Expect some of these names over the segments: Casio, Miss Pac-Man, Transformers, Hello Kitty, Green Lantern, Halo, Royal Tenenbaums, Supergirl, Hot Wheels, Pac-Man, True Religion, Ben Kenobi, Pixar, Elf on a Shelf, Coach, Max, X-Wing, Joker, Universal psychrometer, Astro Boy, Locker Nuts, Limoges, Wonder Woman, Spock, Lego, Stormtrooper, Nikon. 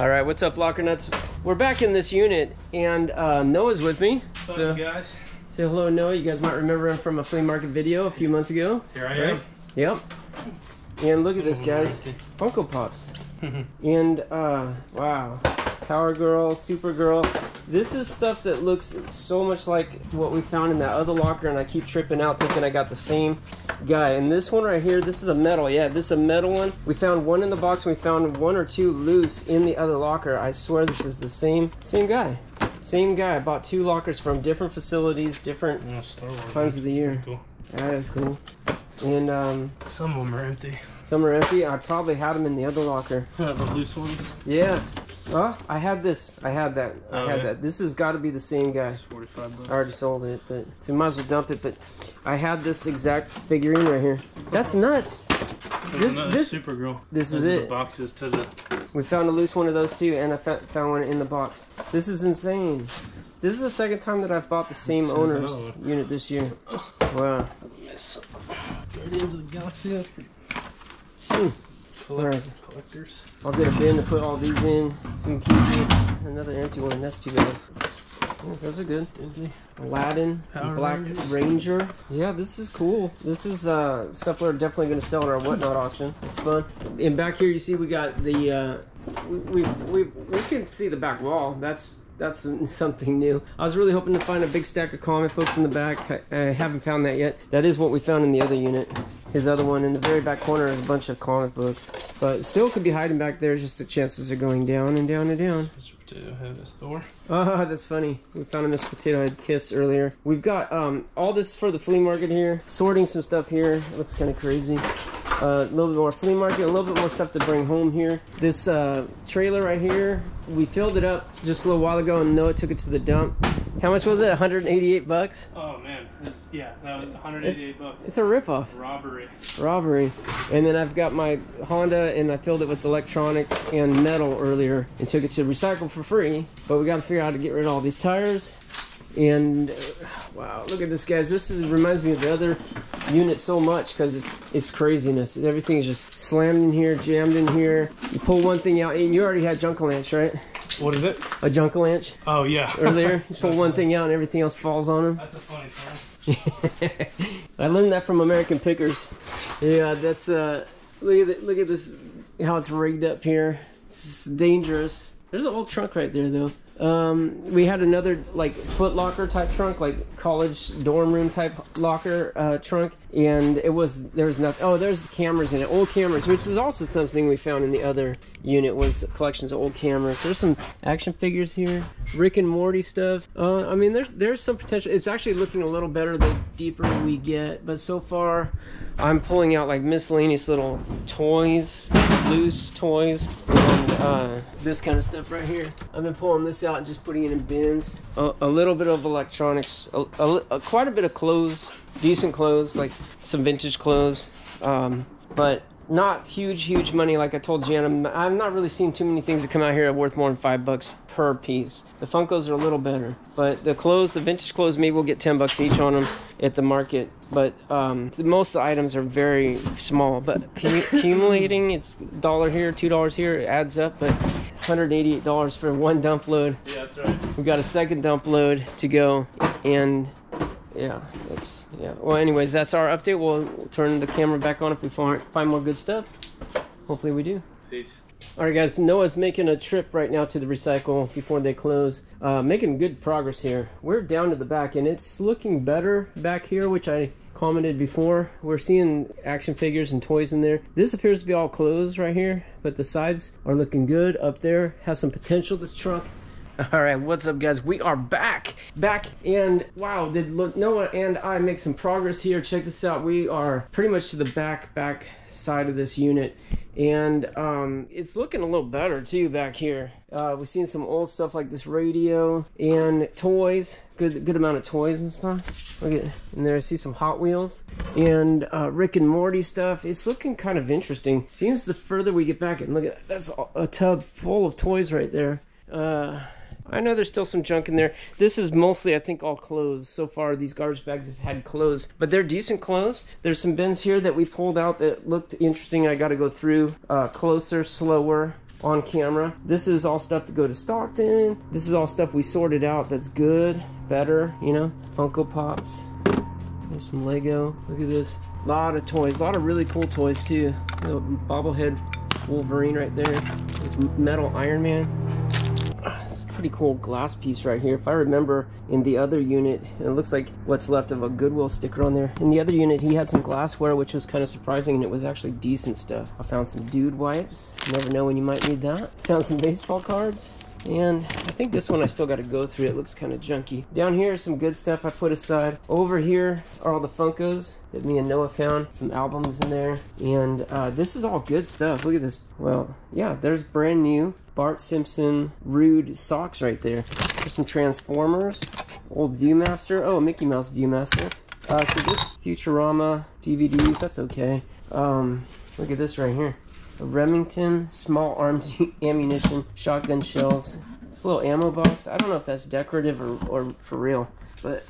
All right, what's up, Locker Nuts? We're back in this unit, and Noah's with me. What's up, you guys? Say hello, Noah. You guys might remember him from a flea market video a few months ago. Here I am. Yep. And look at this, guys. Funko Pops. And, wow. Power Girl, Supergirl. This is stuff that looks so much like what we found in that other locker, and I keep tripping out thinking I got the same guy. And this one right here, this is a metal. Yeah, this is a metal one. We found one in the box, and we found one or two loose in the other locker. I swear this is the same guy. Same guy. I bought two lockers from different facilities, different times of the year. Cool. That is cool. And some of them are empty. Some are empty. I probably had them in the other locker. The loose ones? Yeah. Oh, I had this. I had that. I had that. This has got to be the same guy. It's 45 bucks. I already sold it, but so we might as well dump it. But I had this exact figurine right here. That's nuts. This Supergirl. This is it. The boxes to the. We found a loose one of those too, and I found one in the box. This is insane. This is the second time that I've bought the same owner's unit this year. Wow. Guardians of the Galaxy. Collectors. I'll get a bin to put all these in so we can keep it. Another empty one. That's too bad. Yeah, those are good. Disney. Aladdin. Black Ranger. Yeah, this is cool. This is stuff we're definitely going to sell in our Whatnot auction. It's fun. And back here you see we got the... we can see the back wall. That's something new. I was really hoping to find a big stack of comic books in the back. I haven't found that yet. That is what we found in the other unit. His other one in the very back corner is a bunch of comic books. But still could be hiding back there, just the chances are going down and down and down. Mr. Potato Head is Thor. Ah, that's funny. We found a Mr. Potato Head Kiss earlier. We've got all this for the flea market here. Sorting some stuff here. It looks kind of crazy. A little bit more flea market, a little bit more stuff to bring home here. This trailer right here, we filled it up just a little while ago and Noah took it to the dump. How much was it? 188 bucks? Oh man, yeah, that was 188 bucks. It's a ripoff. Robbery. Robbery. And then I've got my Honda and I filled it with electronics and metal earlier and took it to recycle for free. But we gotta figure out how to get rid of all these tires. And wow, look at this, guys. This reminds me of the other unit so much because it's craziness. Everything is just slammed in here, jammed in here. You pull one thing out, and you already had Junkalanch, right? What is it? A Junkalanch. Oh yeah. Earlier, you pull one thing out, and everything else falls on them. That's a funny thing. I learned that from American Pickers. Yeah, that's look at this, how it's rigged up here. It's dangerous. There's an old trunk right there though. We had another like Foot Locker type trunk, like college dorm room type locker trunk, and there was nothing. Oh, there's cameras in it, old cameras, which is also something we found in the other unit, was collections of old cameras. There's some action figures here, Rick and Morty stuff. I mean, there's some potential. It's actually looking a little better the deeper we get, but so far I'm pulling out like miscellaneous little toys, loose toys, and this kind of stuff right here. I've been pulling this out and just putting it in bins. A little bit of electronics, quite a bit of clothes, decent clothes, like some vintage clothes, but not huge money. Like I told Jan, I'm not really seeing too many things that come out here worth more than $5 per piece. The Funkos are a little better, but the clothes, the vintage clothes, maybe we'll get 10 bucks each on them at the market. But most of the items are very small, but accumulating, it's $1 here, $2 here, it adds up. But $188 for one dump load. Yeah, that's right. We've got a second dump load to go, and yeah, that's, yeah. Well, anyways, that's our update. We'll turn the camera back on if we find more good stuff. Hopefully we do. Peace. All right, guys, Noah's making a trip right now to the recycle before they close. Making good progress here. We're down to the back, and it's looking better back here, which I commented before. We're seeing action figures and toys in there. This appears to be all closed right here, but the sides are looking good. Up there has some potential, this trunk. All right, what's up, guys? We are back, and wow, did Noah and I make some progress here. Check this out. We are pretty much to the back side of this unit, and it's looking a little better too back here. We've seen some old stuff like this radio and toys, good amount of toys and stuff. Look at, and there I see some Hot Wheels and Rick and Morty stuff. It's looking kind of interesting. Seems the further we get back, and look at that, that's a tub full of toys right there. I know there's still some junk in there. This is mostly, I think, all clothes. So far, these garbage bags have had clothes, but they're decent clothes. There's some bins here that we pulled out that looked interesting. I got to go through closer, slower, on camera. This is all stuff to go to Stockton. This is all stuff we sorted out that's good, better, you know. Funko Pops. There's some Lego. Look at this. A lot of toys. A lot of really cool toys too. The bobblehead Wolverine right there. This metal Iron Man. It's a pretty cool glass piece right here. If I remember, in the other unit, it looks like what's left of a Goodwill sticker on there. In the other unit, he had some glassware, which was kind of surprising, and it was actually decent stuff. I found some dude wipes. You never know when you might need that. Found some baseball cards. And I think this one I still got to go through. It looks kind of junky. Down here is some good stuff I put aside. Over here are all the Funkos that me and Noah found. Some albums in there. And this is all good stuff. Look at this. Well, yeah, there's brand new Bart Simpson Rude socks right there. There's some Transformers. Old Viewmaster. Oh, Mickey Mouse Viewmaster. So this Futurama DVDs, that's okay. Look at this right here. A Remington small arms ammunition, shotgun shells, this little ammo box. I don't know if that's decorative or for real, but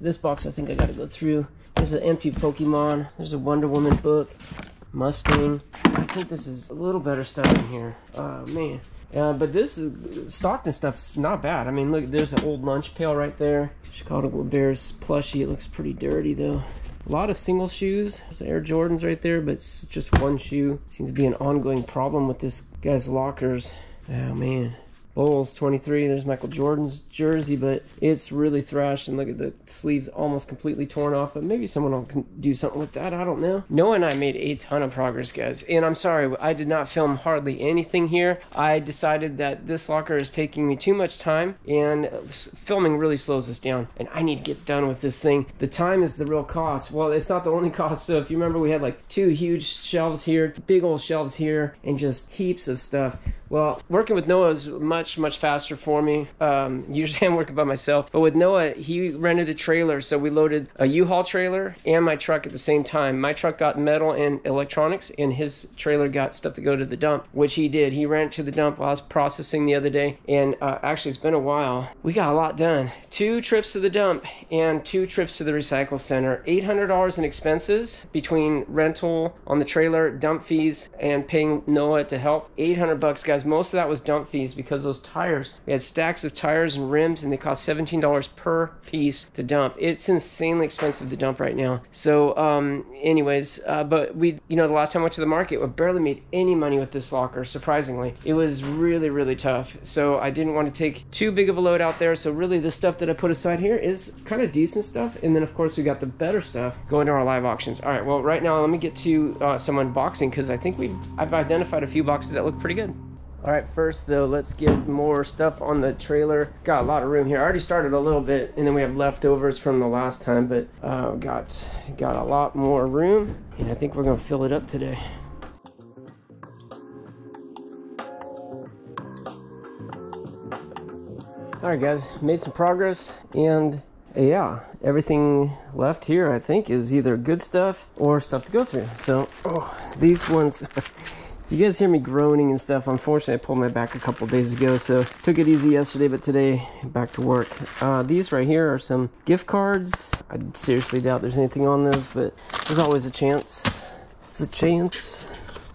this box I think I gotta go through. There's an empty Pokemon, there's a Wonder Woman book, Mustang. I think this is a little better stuff in here. Oh man. But this is, Stockton stuff's not bad. I mean, look, there's an old lunch pail right there. Chicago Bears plushie. It looks pretty dirty though. A lot of single shoes. There's Air Jordans right there, but it's just one shoe. Seems to be an ongoing problem with this guy's lockers. Oh man. Bowles 23. There's Michael Jordan's jersey, but it's really thrashed, and look at the sleeves almost completely torn off, but maybe someone will do something with that. I don't know. Noah and I made a ton of progress, guys, and I'm sorry I did not film hardly anything here. I decided that this locker is taking me too much time, and filming really slows us down, and I need to get done with this thing. The time is the real cost. Well, it's not the only cost. So if you remember, we had like two huge shelves here, big old shelves here, and just heaps of stuff. Well, working with Noah is much faster for me. Usually I'm working by myself, but with Noah, he rented a trailer, so we loaded a U-Haul trailer and my truck at the same time. My truck got metal and electronics, and his trailer got stuff to go to the dump, which he did. He ran to the dump while I was processing the other day, and actually, it's been a while. We got a lot done. 2 trips to the dump and 2 trips to the recycle center. $800 in expenses between rental on the trailer, dump fees, and paying Noah to help. 800 bucks, guys. Most of that was dump fees because those tires, we had stacks of tires and rims, and they cost $17 per piece to dump. It's insanely expensive to dump right now. So anyways, but we, you know, the last time I went to the market, we barely made any money with this locker, surprisingly. It was really, really tough. So I didn't want to take too big of a load out there. So really the stuff that I put aside here is kind of decent stuff. And then of course we got the better stuff going to our live auctions. All right, well right now let me get to some unboxing, because I think I've identified a few boxes that look pretty good. All right, first though, let's get more stuff on the trailer. Got a lot of room here. I already started a little bit, and then we have leftovers from the last time, but got a lot more room, and I think we're gonna fill it up today. All right, guys, made some progress, and yeah, everything left here, I think, is either good stuff or stuff to go through. So, oh, these ones. You guys hear me groaning and stuff. Unfortunately, I pulled my back a couple days ago, so took it easy yesterday, but today, back to work. These right here are some gift cards. I seriously doubt there's anything on this, but there's always a chance. It's a chance.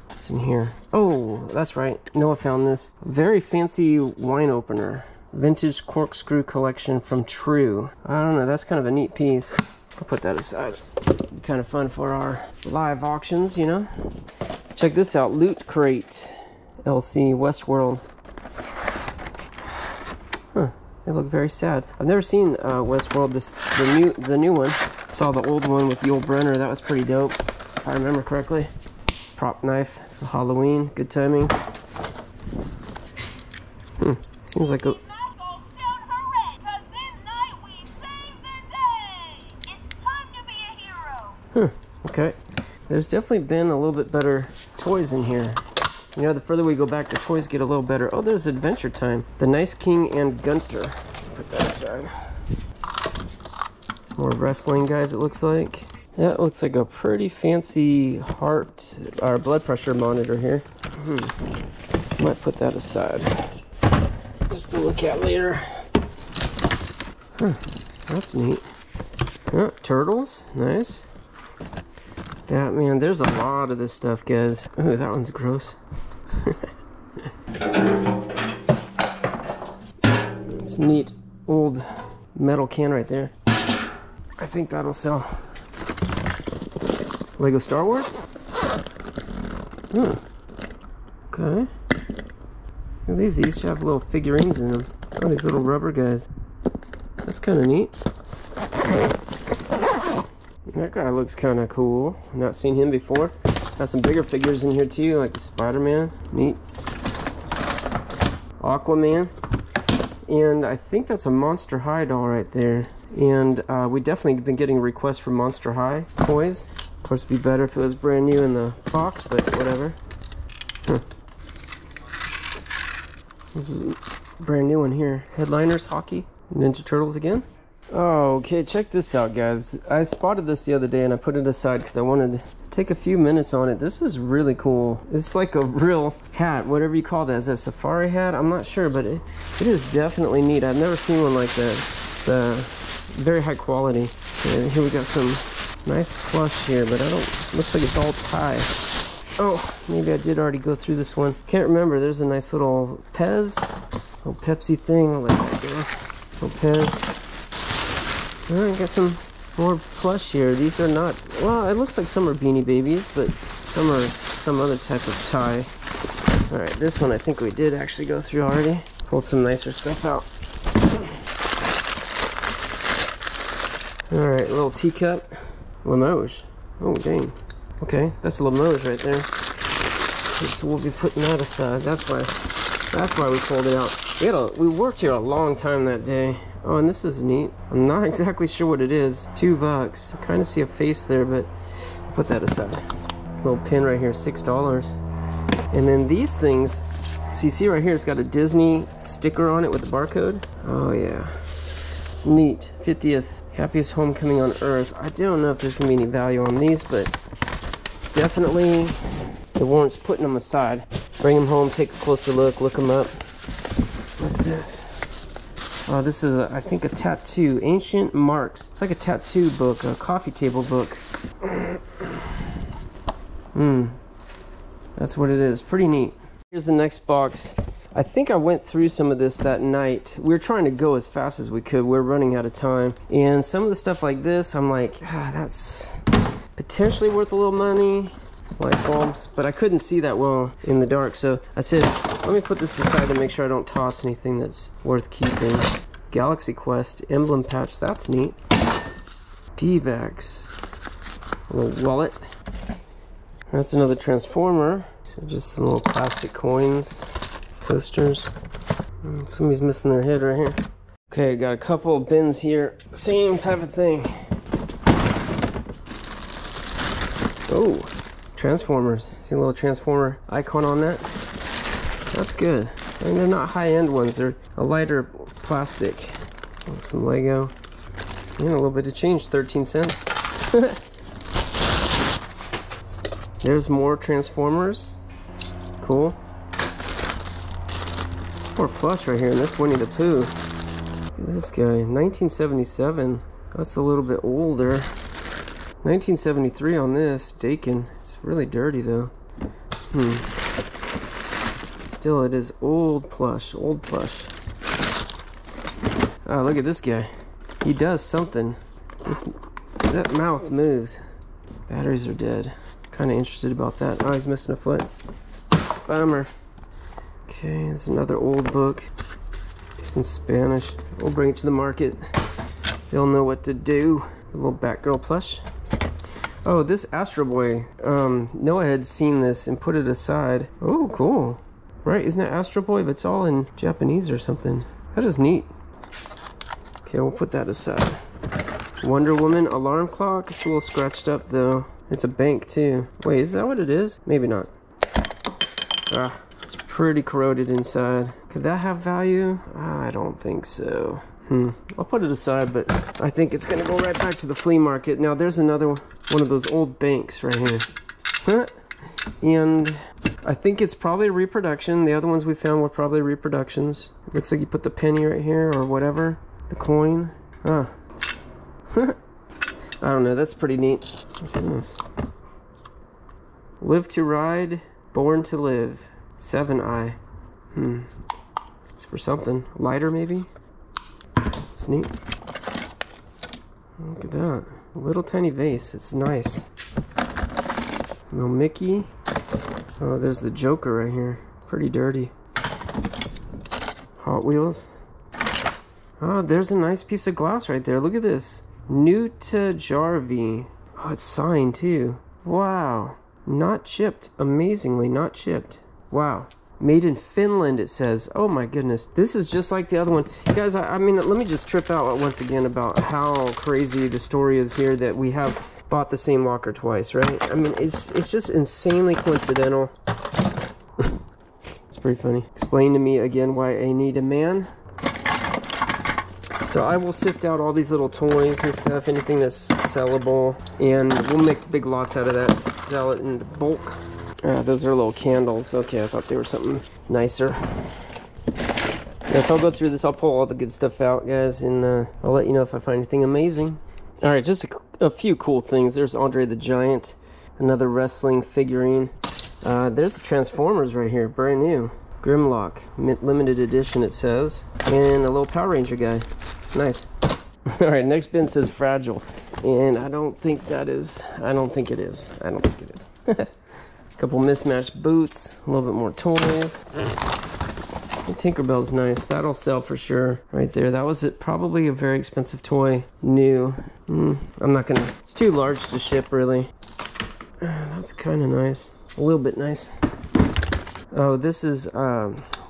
What's in here? Oh, that's right. Noah found this. Very fancy wine opener. Vintage corkscrew collection from True. I don't know, that's kind of a neat piece. I'll put that aside. It'd be kind of fun for our live auctions, you know? Check this out, Loot Crate, LC Westworld. Huh, they look very sad. I've never seen Westworld, the new one. Saw the old one with Yul Brynner, that was pretty dope, if I remember correctly. Prop knife for Halloween, good timing. Hmm, seems like a... Huh, okay. There's definitely been a little bit better toys in here. You know, the further we go back, the toys get a little better. Oh, there's Adventure Time. The Nice King and Gunter. Put that aside. Some more wrestling guys, it looks like. That looks like a pretty fancy heart or blood pressure monitor here. Might put that aside. Just to look at later. Huh, that's neat. Oh, turtles, nice. Batman, there's a lot of this stuff, guys. Oh, that one's gross. this neat old metal can right there. I think that'll sell. Lego Star Wars? Hmm. Okay. And these each have little figurines in them. Oh, these little rubber guys. That's kind of neat. That guy looks kind of cool. I've not seen him before. Got some bigger figures in here too, like the Spider-Man. Neat. Aquaman. And I think that's a Monster High doll right there. And we definitely been getting requests for Monster High toys. Of course, it'd be better if it was brand new in the box, but whatever. Huh. This is a brand new one here. Headliners, hockey, Ninja Turtles again. Okay, check this out, guys. I spotted this the other day and I put it aside because I wanted to take a few minutes on it. This is really cool. It's like a real hat, whatever you call that. Is that a safari hat? I'm not sure, but it is definitely neat. I've never seen one like that. It's very high quality. And here we got some nice plush here, but I don't, looks like it's all tie. Oh, maybe I did already go through this one. Can't remember. There's a nice little Pez, little Pepsi thing. I'll let that go. Little Pez. Well, I got some more plush here. These are not, well, it looks like some are Beanie Babies, but some are some other type of tie. Alright, this one I think we did actually go through already. Pulled some nicer stuff out. Alright, little teacup. Limoges. Oh, dang. Okay, that's a Limoges right there. So we'll be putting that aside. That's why we pulled it out. We worked here a long time that day. Oh, and this is neat. I'm not exactly sure what it is. $2. I kind of see a face there, but put that aside. This little pin right here, $6. And then these things, so you see right here, it's got a Disney sticker on it with the barcode. Oh yeah, neat. 50th happiest homecoming on earth. I don't know if there's gonna be any value on these, but definitely it warrants putting them aside. Bring them home, take a closer look them up. What's this? Oh, this is, I think, a tattoo. Ancient Marks. It's like a tattoo book, a coffee table book. Hmm. That's what it is. Pretty neat. Here's the next box. I think I went through some of this that night. We were trying to go as fast as we could. We're running out of time. And some of the stuff like this, I'm like, ah, that's potentially worth a little money. Light bulbs. But I couldn't see that well in the dark, so I said, let me put this aside to make sure I don't toss anything that's worth keeping. Galaxy Quest emblem patch, that's neat. D-backs. A little wallet. That's another Transformer. So just some little plastic coins. Posters. Somebody's missing their head right here. Okay, got a couple of bins here. Same type of thing. Oh, Transformers. See a little Transformer icon on that? That's good. I mean, they're not high-end ones. They're a lighter plastic. Some Lego. And a little bit of change, 13 cents. There's more Transformers. Cool. More plush right here, and that's Winnie the Pooh. Look at this guy, 1977. That's a little bit older. 1973 on this, Dakin. It's really dirty though. Hmm. Still, it is old plush, old plush. Oh, look at this guy. He does something. That mouth moves. Batteries are dead. Kind of interested about that. Oh, he's missing a foot. Bummer. Okay, there's another old book. It's in Spanish. We'll bring it to the market. They'll know what to do. A little Batgirl plush. Oh, this Astro Boy. Noah had seen this and put it aside. Oh, cool. Right, isn't that Astro Boy? But it's all in Japanese or something. That is neat. Okay, we'll put that aside. Wonder Woman alarm clock. It's a little scratched up though. It's a bank too. Wait, is that what it is? Maybe not. Ah, it's pretty corroded inside. Could that have value? I don't think so. I'll put it aside, but I think it's gonna go right back to the flea market. Now there's another one of those old banks right here. Huh? And I think it's probably a reproduction. The other ones we found were probably reproductions. It looks like you put the penny right here or whatever. The coin. Ah. I don't know. That's pretty neat. What's this? Live to Ride, Born to Live. 7i. It's for something. Lighter maybe? That's neat. Look at that. A little tiny vase. It's nice. Little Mickey. Oh, there's the Joker right here. Pretty dirty. Hot Wheels. Oh, there's a nice piece of glass right there. Look at this. New to Jarvi. Oh, it's signed too. Wow. Not chipped. Amazingly not chipped. Wow. Made in Finland, it says. Oh my goodness. This is just like the other one. You guys, I mean, let me just trip out once again about how crazy the story is here that we have bought the same locker twice, right? I mean, it's just insanely coincidental. It's pretty funny. Explain to me again why I need a man. So I will sift out all these little toys and stuff, anything that's sellable, and we'll make big lots out of that, sell it in the bulk. Those are little candles. Okay, I thought they were something nicer. Yeah, so I'll go through this. I'll pull all the good stuff out, guys, and I'll let you know if I find anything amazing. All right, just a few cool things. There's Andre the Giant, another wrestling figurine. There's the Transformers right here, brand new. Grimlock, limited edition it says, and a little Power Ranger guy. Nice. All right, next bin says fragile, and I don't think it is. Couple mismatched boots, a little bit more toys. The Tinkerbell's nice. That'll sell for sure right there. That was probably a very expensive toy. New. I'm not gonna, it's too large to ship really. That's kind of nice. A little bit nice. Oh, this is,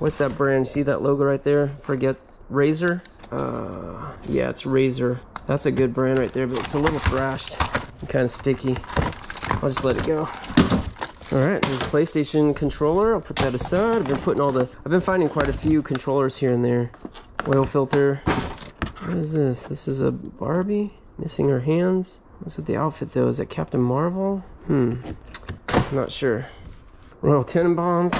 what's that brand? See that logo right there? Forget Razor? Yeah, it's Razor. That's a good brand right there, but it's a little thrashed and kind of sticky. I'll just let it go. Alright, there's a PlayStation controller. I'll put that aside. I've been finding quite a few controllers here and there. Oil filter. What is this? This is a Barbie? Missing her hands? What's with the outfit though? Is that Captain Marvel? Not sure. Royal Tenenbaums.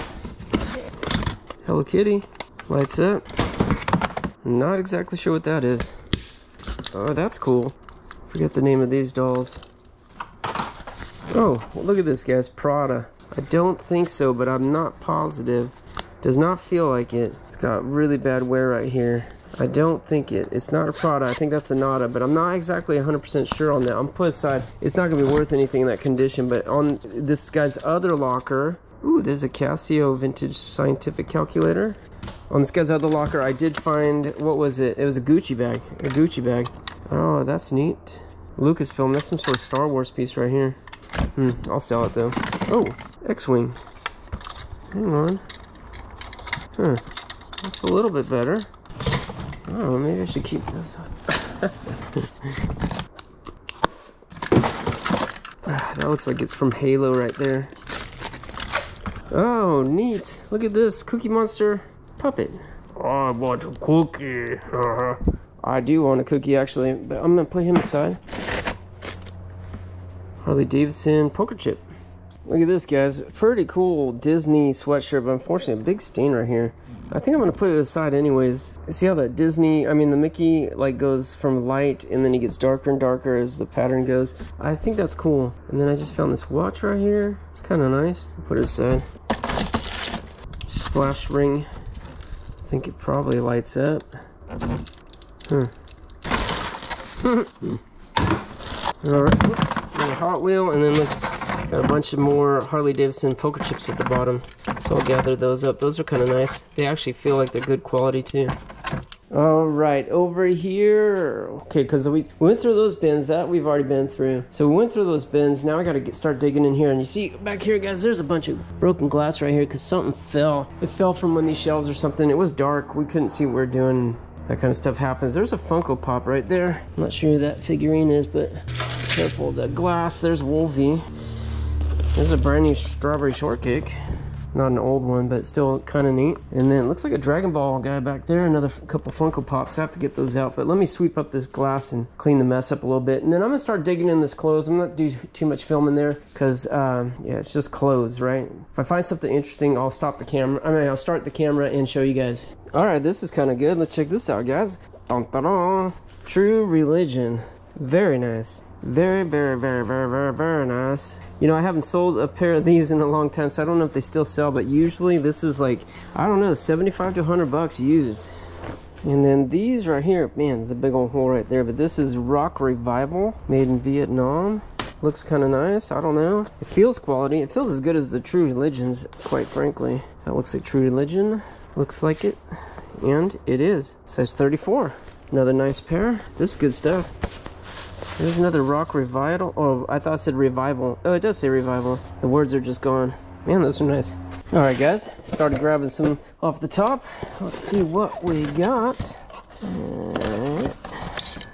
Hello Kitty. Lights up. Not exactly sure what that is. Oh, that's cool. Forget the name of these dolls. Oh, well, look at this, guys. Prada. I don't think so, but I'm not positive. Does not feel like it. It's got really bad wear right here. I don't think it's not a Prada. I think that's a Nada, but I'm not exactly 100% sure on that. I'm put aside. It's not going to be worth anything in that condition, but on this guy's other locker... Ooh, there's a Casio vintage scientific calculator. On this guy's other locker, I did find... What was it? It was a Gucci bag. A Gucci bag. Oh, that's neat. Lucasfilm. That's some sort of Star Wars piece right here. I'll sell it though. Oh, X-Wing. Hang on. Huh. That's a little bit better. Oh, maybe I should keep this. That looks like it's from Halo right there. Oh, neat. Look at this. Cookie Monster puppet. I want a cookie. I do want a cookie actually, but I'm going to put him aside. Harley Davidson poker chip. Look at this, guys. Pretty cool Disney sweatshirt, but unfortunately a big stain right here. I think I'm gonna put it aside anyways. See how that Disney, I mean the Mickey like goes from light and then he gets darker and darker as the pattern goes. I think that's cool. And then I just found this watch right here. It's kind of nice. Put it aside. Splash ring. I think it probably lights up. All right, whoops. Hot Wheel, and then look, got a bunch of more Harley Davidson poker chips at the bottom, so I'll gather those up. Those are kind of nice. They actually feel like they're good quality too. All right, over here. Okay, because we went through those bins that we've already been through, so we went through those bins. Now I got to start digging in here, and you see back here, guys, there's a bunch of broken glass right here because something fell. It fell from one of these shelves or something. It was dark, we couldn't see what we were doing. That kind of stuff happens. There's a Funko Pop right there. I'm not sure who that figurine is, but careful the glass. There's Wolvie. There's a brand new Strawberry Shortcake. Not an old one, but still kind of neat. And then it looks like a Dragon Ball guy back there. Another couple Funko Pops. I have to get those out, but let me sweep up this glass and clean the mess up a little bit. And then I'm gonna start digging in this clothes. I'm not doing too much filming there because yeah, it's just clothes, right? If I find something interesting, I'll stop the camera. I mean, I'll start the camera and show you guys. All right, this is kind of good. Let's check this out, guys. Dun, dun, dun. True Religion. Very nice. Very, very, very, very, very, very nice. You know, I haven't sold a pair of these in a long time, so I don't know if they still sell, but usually this is like, I don't know, $75 to $100 used. And then these right here, man, there's a big old hole right there, but this is Rock Revival, made in Vietnam. Looks kind of nice, I don't know. It feels quality, it feels as good as the True Religions, quite frankly. That looks like True Religion, looks like it, and it is. Size 34, another nice pair. This is good stuff. There's another Rock Revival. Oh, I thought it said Revival. Oh, it does say Revival. The words are just gone. Man, those are nice. All right, guys. Started grabbing some off the top. Let's see what we got.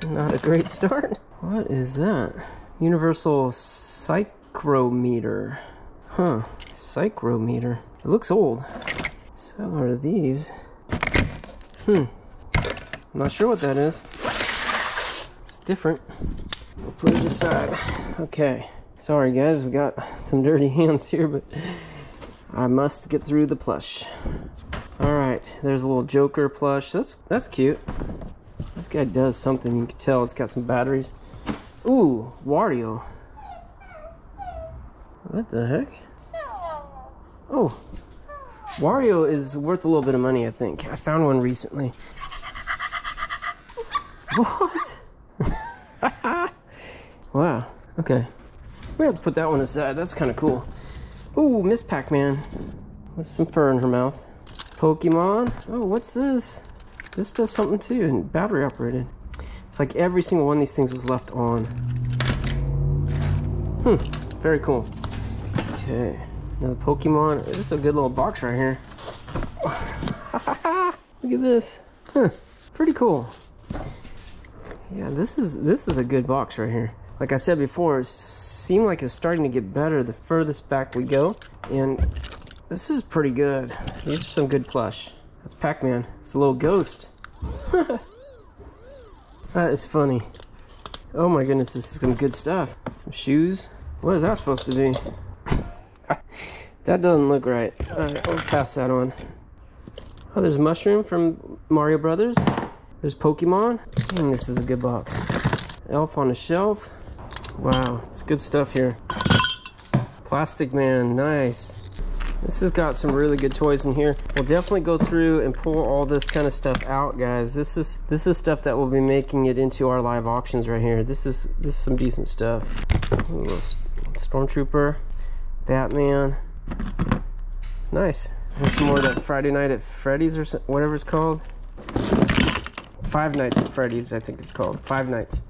Not a great start. What is that? Universal Psychrometer. Huh. Psychrometer. It looks old. So are these. Not sure what that is. It's different. We'll put it aside. Okay. Sorry guys, we got some dirty hands here, but I must get through the plush. Alright, there's a little Joker plush. That's cute. This guy does something, you can tell. It's got some batteries. Ooh, Wario. What the heck? Oh, Wario is worth a little bit of money, I think. I found one recently. What? Wow, okay. We have to put that one aside. That's kind of cool. Ooh, Miss Pac-Man. With some fur in her mouth. Pokemon. Oh, what's this? This does something too, and battery operated. It's like every single one of these things was left on. Very cool. Okay, another Pokemon. This is a good little box right here. Look at this. Pretty cool. Yeah, this is a good box right here. Like I said before, it seemed like it's starting to get better the furthest back we go. And this is pretty good. These are some good plush. That's Pac-Man. It's a little ghost. That is funny. Oh my goodness, this is some good stuff. Some shoes. What is that supposed to be? That doesn't look right. Alright, I'll pass that on. Oh, there's Mushroom from Mario Brothers. There's Pokemon. And this is a good box. Elf on a Shelf. Wow, it's good stuff here. Plastic Man, nice. This has got some really good toys in here. We'll definitely go through and pull all this kind of stuff out, guys. This is stuff that will be making it into our live auctions right here. This is some decent stuff. Ooh, Stormtrooper, Batman, nice. There's some more of that Friday Night at Freddy's or whatever it's called. Five Nights at Freddy's, I think it's called. Five Nights.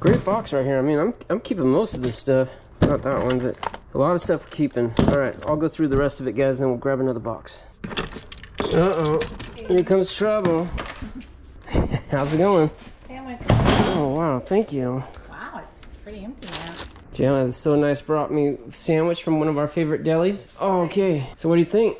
Great box right here. I mean, I'm keeping most of this stuff. Not that one, but a lot of stuff keeping. All right, I'll go through the rest of it, guys, and then we'll grab another box. Uh-oh, here comes trouble. How's it going? Sandwich. Oh, wow, thank you. Wow, it's pretty empty now. Jana is so nice, brought me a sandwich from one of our favorite delis. Oh, okay, so what do you think?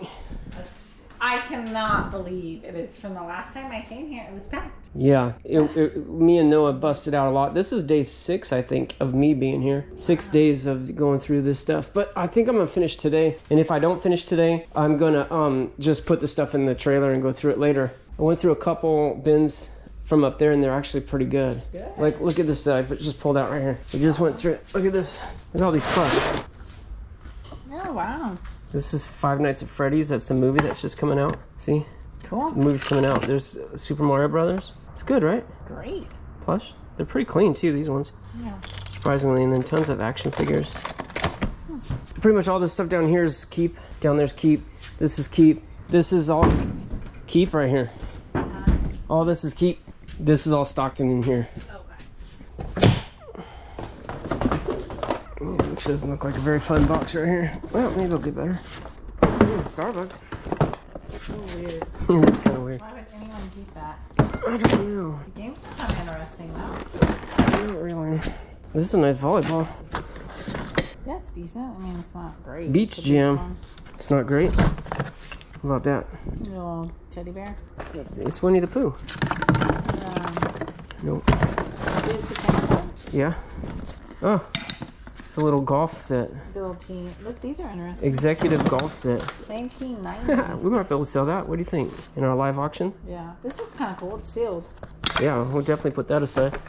I cannot believe it is from the last time I came here. It was packed. Yeah. Me and Noah busted out a lot. This is day 6, I think, of me being here. 6 days of going through this stuff. But I think I'm going to finish today. And if I don't finish today, I'm going to just put the stuff in the trailer and go through it later. I went through a couple bins from up there, and they're actually pretty good. Like, look at this that I just pulled out right here. We just went through it. Look at this. Look at all these plush. Oh, wow. This is Five Nights at Freddy's. That's the movie that's just coming out. See? Cool. The movie's coming out. There's Super Mario Brothers. It's good, right? Great. Plush. They're pretty clean, too, these ones. Yeah. Surprisingly. And then tons of action figures. Pretty much all this stuff down here is keep. Down there's keep. This is keep. This is all keep right here. All this is keep. This is all Stockton in here. This doesn't look like a very fun box right here. Well, maybe it'll get better. Ooh, Starbucks. So weird. That's kind of weird. Why would anyone keep that? I don't know. The games are kind of interesting though. Not really. This is a nice volleyball. Yeah, it's decent. I mean, it's not great. Beach Jam. It's not great. How about that? Little teddy bear. It's Winnie the Pooh. Nope. Yeah. Oh. It's a little golf set. Little team. Look, these are interesting. Executive golf set. 1990. We might be able to sell that. What do you think? In our live auction? Yeah. This is kind of cool. It's sealed. Yeah, we'll definitely put that aside.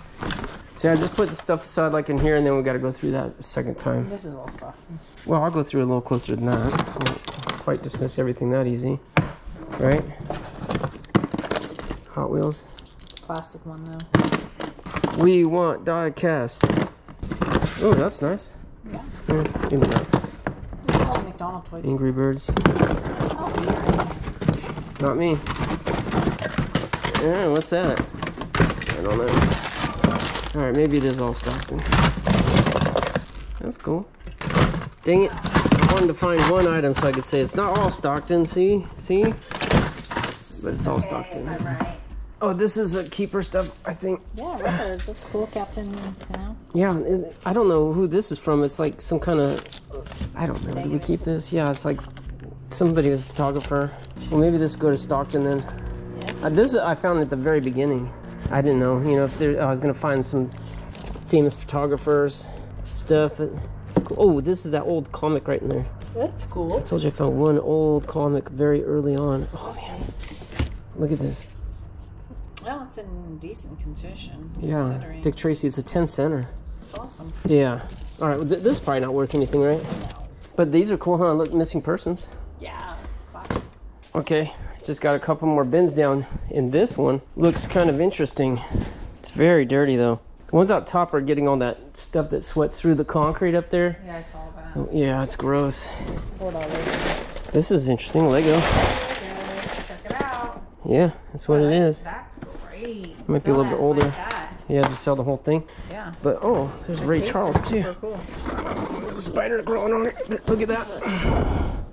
See, I just put the stuff aside like in here, and then we got to go through that a second time. This is all stuff. Well, I'll go through a little closer than that. I won't quite dismiss everything that easy. Right? Hot Wheels. Plastic one though. We want die cast. Oh, that's nice. Yeah. Yeah, give me that. It's called McDonald's toys. Angry Birds. Oh, weird. Not me. Yeah, what's that? I don't know. Alright, maybe it is all stocked in. That's cool. Dang it. I wanted to find one item so I could say it's not all Stockton, see? See? But it's all Stockton. Right. Oh, this is a keeper stuff, I think. Yeah, records. That's cool, Captain. You know? Yeah, I don't know who this is from. It's like some kind of... I don't know. Do we keep this? Yeah, it's like somebody was a photographer. Well, maybe this go to Stockton then. Yeah. This I found at the very beginning. I didn't know. You know, if there, I was going to find some famous photographers stuff. But, cool. Oh, this is that old comic right in there. That's cool. I told you I found one old comic very early on. Oh man, look at this. Well, it's in decent condition. Yeah, Dick Tracy. It's a 10-center. That's awesome. Yeah. All right, well, this is probably not worth anything, right? No. But these are cool, huh? Look, missing persons. Yeah, it's classic. Okay, just got a couple more bins down, and this one looks kind of interesting. It's very dirty though. The ones out top are getting all that stuff that sweats through the concrete up there. Yeah, I saw that. Oh, yeah, it's gross. This is interesting. Lego. Check it out. Yeah, that's what it is. That's great. Might be a little bit older. Yeah, just sell the whole thing. Yeah. But oh, there's Ray Charles too. Cool. There's a spider growing on it. Look at that.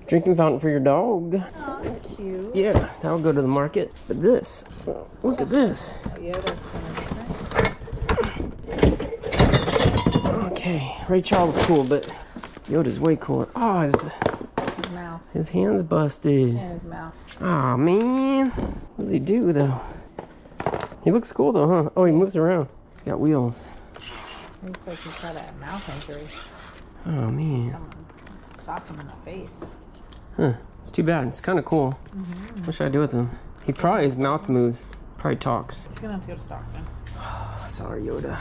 Drinking fountain for your dog. Oh, that's cute. Yeah, that'll go to the market. But this, look at this. Oh, yeah, that's kind of okay, Ray Charles is cool, but Yoda's way cooler. Oh, his mouth. His hand's busted. Yeah, his mouth. Aw, oh, man. What does he do, though? He looks cool, though, huh? Oh, he moves around. He's got wheels. Looks like he's got a mouth injury. Oh, man. Someone slapped him in the face. Huh. It's too bad. It's kind of cool. Mm-hmm. What should I do with him? He probably, his mouth moves. Probably talks. He's going to have to go to Stockton. Oh, sorry, Yoda.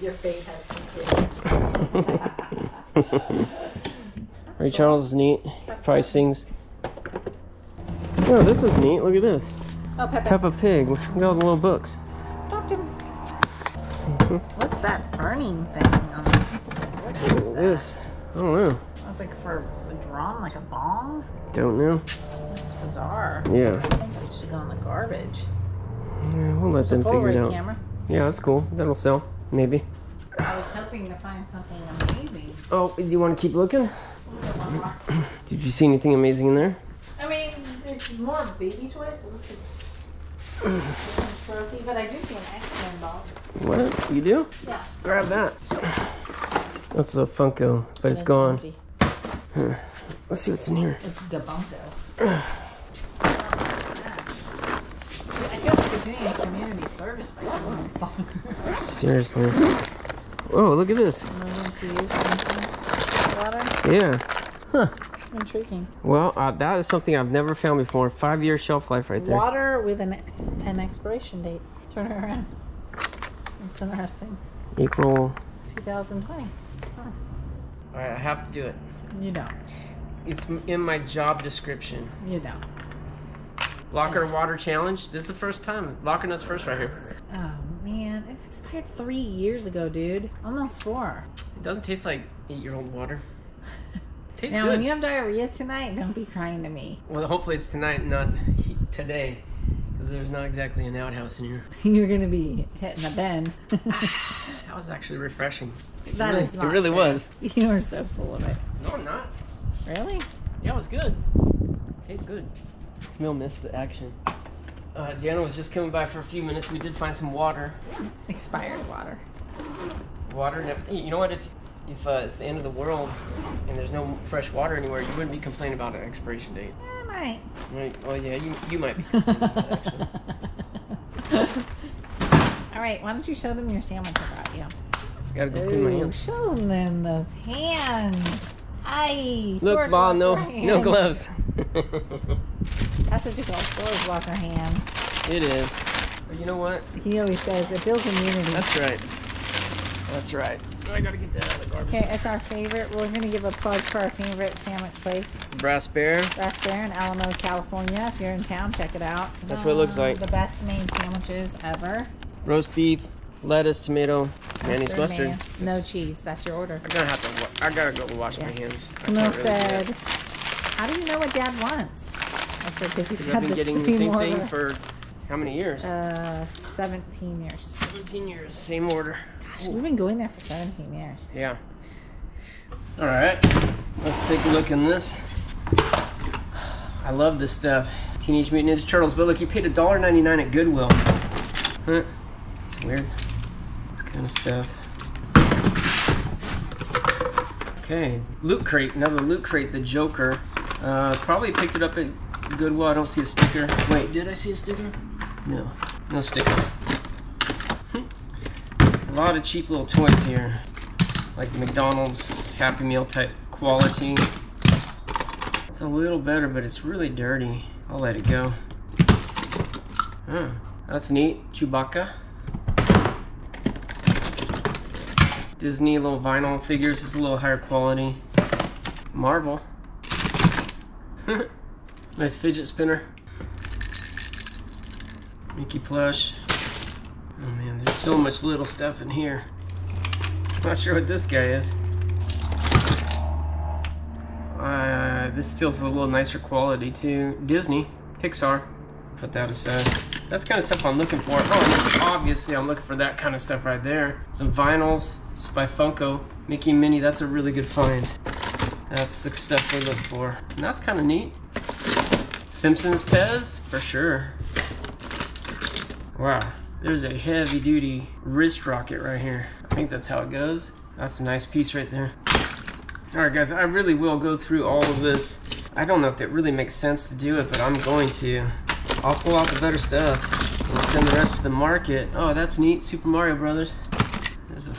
Your faith has concealed. Ray Charles is neat. Probably sings. Oh, this is neat. Look at this. Oh, Peppa Pig. Look at all the little books. Doctor. What's that burning thing on this? What is that? This. I don't know. That's like for a drum, like a bomb? Don't know. That's bizarre. Yeah. I think it should go in the garbage. Yeah, we'll let them figure it out. Camera. Yeah, that's cool. That'll sell, maybe. I was hoping to find something amazing. Oh, do you want to keep looking? Did you see anything amazing in there? I mean, it's more baby toys. It looks like a trophy, but I do see an X-Men ball. What? You do? Yeah. Grab that. That's a Funko, but it's gone. Huh. Let's see what's in here. It's Debunko. Doing community service by doing soccer. Seriously. Oh, look at this. Yeah. Huh. Intriguing. Well, that is something I've never found before. 5-year shelf life right there. Water with an expiration date. Turn it around. It's interesting. April 2020. Huh. All right, I have to do it. You don't. It's in my job description. You don't. Locker water challenge. This is the first time. Locker nuts first right here. Oh man, it's expired 3 years ago, dude. Almost 4. It doesn't taste like 8-year-old water. It tastes good. Now, when you have diarrhea tonight, don't be crying to me. Well, hopefully it's tonight, not today, because there's not exactly an outhouse in here. You're gonna be hitting a bin. That was actually refreshing. That is not. It really was. You are so full of it. No, I'm not. Really? Yeah, it was good. It tastes good. Camille missed the action. Jana was just coming by for a few minutes. We did find some water. Expired water. Water. You know what? If it's the end of the world and there's no fresh water anywhere, you wouldn't be complaining about an expiration date. I might. Right. Well, yeah, you might be complaining about it, actually. All right. Why don't you show them your sandwich I brought you? Gotta go clean my hands. Show them those hands. Aye. Look, Mom. No gloves. That's what you call Flora's Walker hands. It is. But you know what? He always says it builds immunity. That's right. That's right. I gotta get that out of the garbage. Okay, it's our favorite. We're gonna give a plug for our favorite sandwich place. Brass Bear. Brass Bear in Alamo, California. If you're in town, check it out. That's what it looks like. The best Maine sandwiches ever. Roast beef, lettuce, tomato, mayonnaise, mustard. Man. No cheese. That's your order. I gotta go wash my hands. Camille said, "How do you know what Dad wants?" I said, "Because he's had been getting the same thing for how many years?" 17 years. 17 years. Same order. Gosh, we've been going there for 17 years. Yeah. All right, let's take a look in this. I love this stuff. Teenage Mutant Ninja Turtles, but look, you paid $1.99 at Goodwill. Huh? It's weird. This kind of stuff. Okay, Loot Crate, another Loot Crate, the Joker. Probably picked it up at Goodwill. I don't see a sticker. Wait, did I see a sticker? No, no sticker. A lot of cheap little toys here, like McDonald's Happy Meal type quality. It's a little better, but it's really dirty. I'll let it go. Oh, that's neat. Chewbacca. Disney little vinyl figures is a little higher quality. Marvel. Nice fidget spinner. Mickey plush. Oh man, there's so much little stuff in here. Not sure what this guy is. This feels a little nicer quality too. Disney, Pixar. Put that aside. That's the kind of stuff I'm looking for. Oh, obviously I'm looking for that kind of stuff right there. Some vinyls. This is by Funko. Mickey and Minnie, that's a really good find. That's the stuff we're looking for. And that's kind of neat. Simpsons Pez, for sure. Wow. There's a heavy duty wrist rocket right here. I think that's how it goes. That's a nice piece right there. All right guys, I really will go through all of this. I don't know if it really makes sense to do it, but I'm going to. I'll pull out the better stuff and send the rest to the market. Oh, that's neat, Super Mario Brothers. There's a,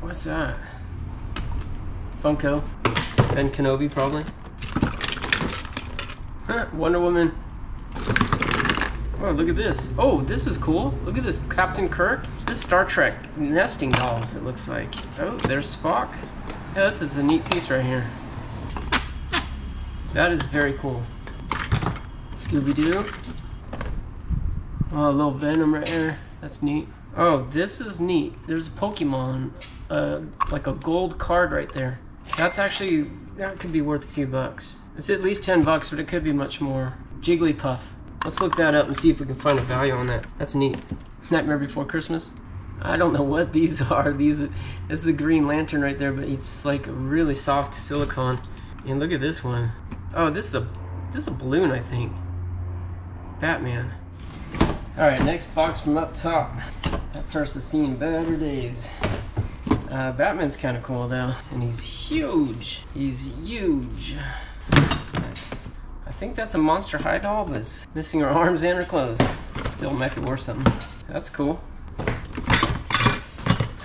what's that? Funko, Ben Kenobi probably. Huh, Wonder Woman. Oh, look at this. Oh, this is cool. Look at this, Captain Kirk. This is Star Trek nesting dolls, it looks like. Oh, there's Spock. Yeah, this is a neat piece right here. That is very cool. Scooby-Doo. Oh, a little Venom right there. That's neat. Oh, this is neat. There's a Pokemon, like a gold card right there. That's actually, that could be worth a few bucks. It's at least 10 bucks, but it could be much more. Jigglypuff. Let's look that up and see if we can find a value on that. That's neat. Nightmare Before Christmas. I don't know what these are. This is the Green Lantern right there, but it's like really soft silicone. And look at this one. Oh, this is a balloon, I think. Batman. All right, next box from up top. That person's seen better days. Batman's kind of cool though, and he's huge. He's huge. That's nice. I think that's a Monster High doll that's missing her arms and her clothes. Still might be worth something. That's cool.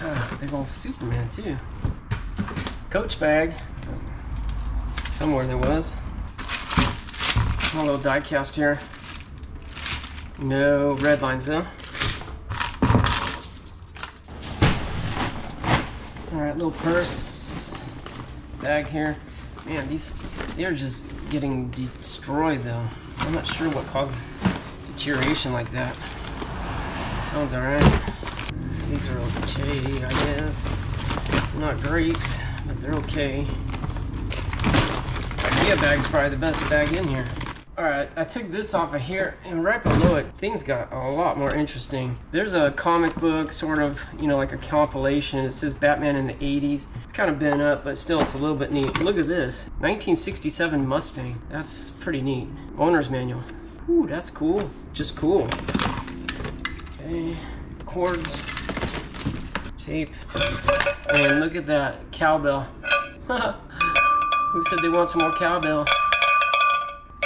Ah, big old Superman too. Coach bag. Somewhere there was. A little die cast here. No red lines though. Alright, little purse. Bag here. Man, they're just getting destroyed though. I'm not sure what causes deterioration like that. That one's alright. These are okay, I guess. Not great, but they're okay. Ikea bag's probably the best bag in here. Alright, I took this off of here, and right below it, things got a lot more interesting. There's a comic book, sort of, you know, like a compilation. It says Batman in the 80s. It's kind of bent up, but still it's a little bit neat. Look at this, 1967 Mustang. That's pretty neat. Owner's manual. Ooh, that's cool. Just cool. Okay, cords, tape, and look at that, cowbell. Who said they want some more cowbell?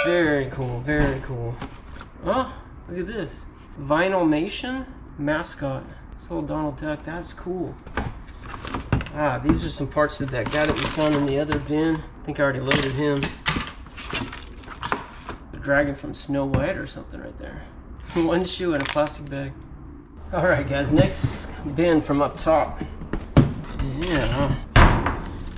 Very cool, very cool. Oh, look at this. Vinylmation mascot. This little Donald Duck, that's cool. Ah, these are some parts of that guy that we found in the other bin. I think I already loaded him. The dragon from Snow White or something right there. One shoe in a plastic bag. Alright guys, next bin from up top Yeah.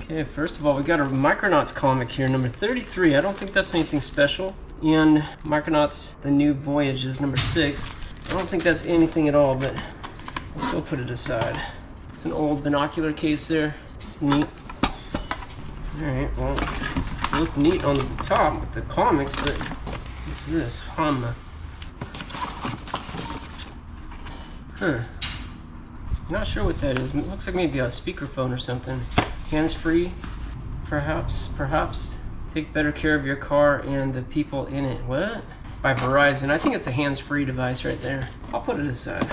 Okay, first of all, we got a Micronauts comic here, number 33. I don't think that's anything special. And Micronauts, The New Voyages, number 6. I don't think that's anything at all, but I'll still put it aside. It's an old binocular case there. It's neat. Alright, well, it's look neat on the top with the comics, but what's this? Hama. Huh. Not sure what that is. It looks like maybe a speakerphone or something. Hands-free, perhaps. Take better care of your car and the people in it. What? By Verizon. I think it's a hands-free device right there. I'll put it aside.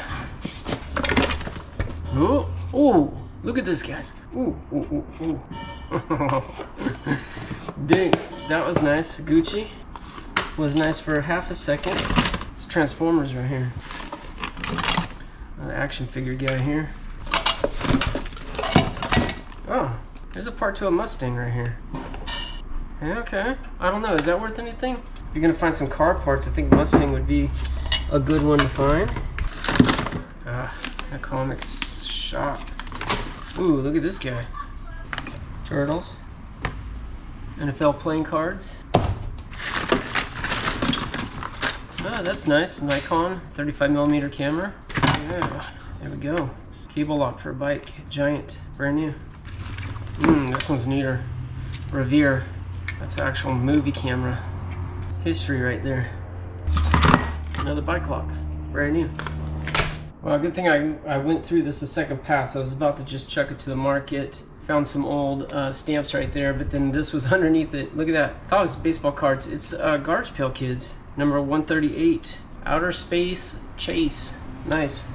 Oh, oh, look at this, guys. Ooh, ooh, ooh, ooh. Dang, that was nice. Gucci was nice for half a second. It's Transformers right here. Another action figure guy here. Oh, there's a part to a Mustang right here. Okay, I don't know, is that worth anything? If you're gonna find some car parts, I think Mustang would be a good one to find. A comics shop. Ooh, look at this guy. Turtles. NFL playing cards. Oh, that's nice. Nikon 35mm camera. Yeah, there we go. Cable lock for a bike. Giant. Brand new. This one's neater. Revere. That's an actual movie camera. History right there. Another bike lock. Brand new. Well, good thing I went through this a second pass. I was about to just chuck it to the market. Found some old stamps right there, but then this was underneath it. Look at that. I thought it was baseball cards. It's Garbage Pail Kids, number 138. Outer Space Chase. Nice.